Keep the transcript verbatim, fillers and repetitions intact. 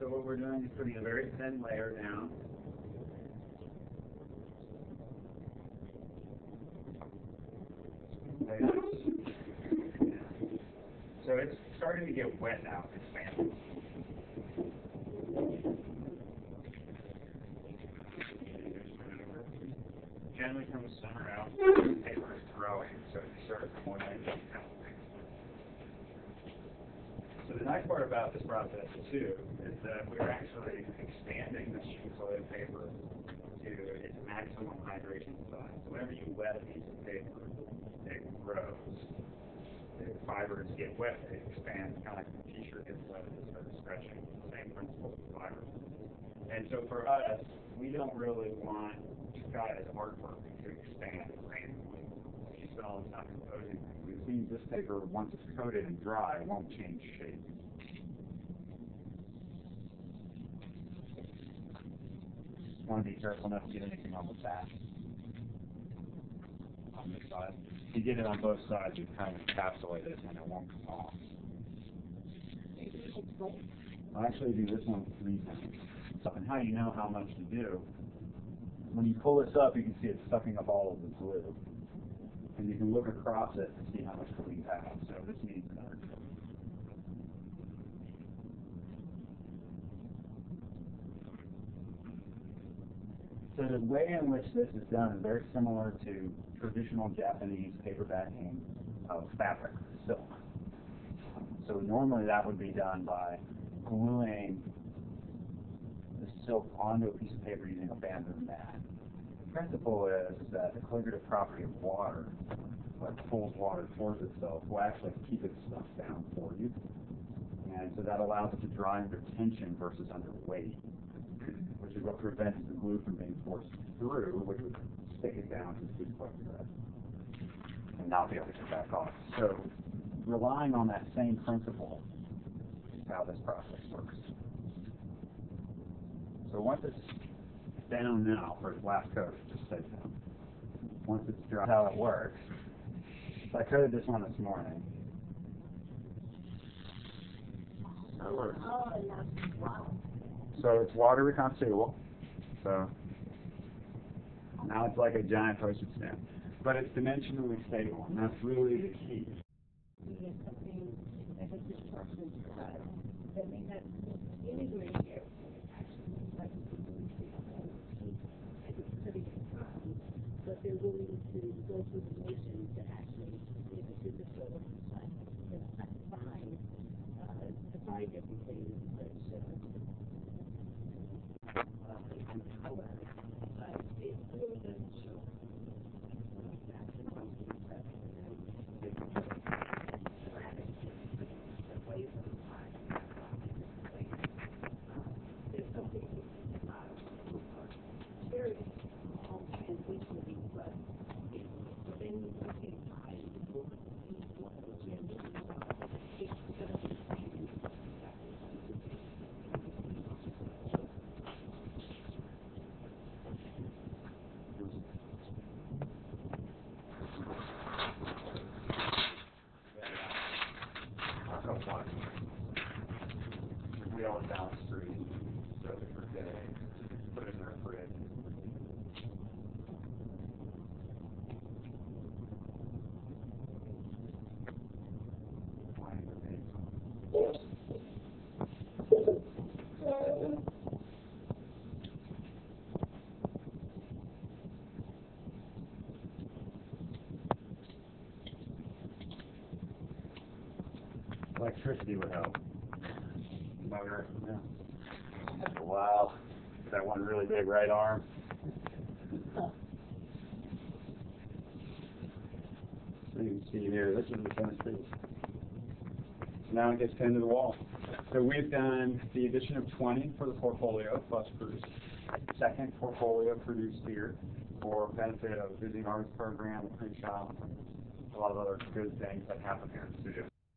So what we're doing is putting a very thin layer down. So it's starting to get wet now. It's fantastic. Generally from the summer out, the paper is growing, so it starts going out. So the nice part about this process, too, is that we're actually expanding the sheet of paper to its maximum hydration size. Whenever you wet a piece of paper, it grows. The fibers get wet, it expands, kind of like the t-shirt gets wet, it starts stretching. Same principle with fibers. And so for us, we don't really want as artwork to expand randomly. She's all the time composing. It seems this paper, once it's coated and dry, won't change shape. Just want to be careful not to get anything on the back. On this side. If you get it on both sides, you kind of encapsulate it and it won't come off. I'll actually do this one three times. And how you know how much to do, when you pull this up, you can see it's sucking up all of the glue. And you can look across it to see how much glue you have. So this needs another coat. So the way in which this is done is very similar to traditional Japanese paperbacking of fabric, silk. So normally that would be done by gluing silk onto a piece of paper using a band and mat. The principle is that the colligative property of water, what pulls water towards itself, will actually keep its stuff down for you. And so that allows it to dry under tension versus under weight, which is what prevents the glue from being forced through, which would stick it down to the food and not be able to get back off. So relying on that same principle is how this process works. So once it's down now for its last coat, just stay down. Once it's dry, that's how it works. So I coated this one this morning. That works. So it's water reconstitutable. So now it's like a giant postage stamp, but it's dimensionally stable, and that's really the key. But they're willing to go through the motions to actually be able to discover like, define, uh, define different things, which uh, uh, color, but it really doesn't show electricity would help. Motor. Yeah. Wow. That one really big right arm. So you can see here, this is the finished piece. So now it gets pinned to the wall. So we've done the addition of twenty for the portfolio plus produced. Second portfolio produced here for benefit of Visiting Artist Program, the print shop, and a lot of other good things that happen here in the studio.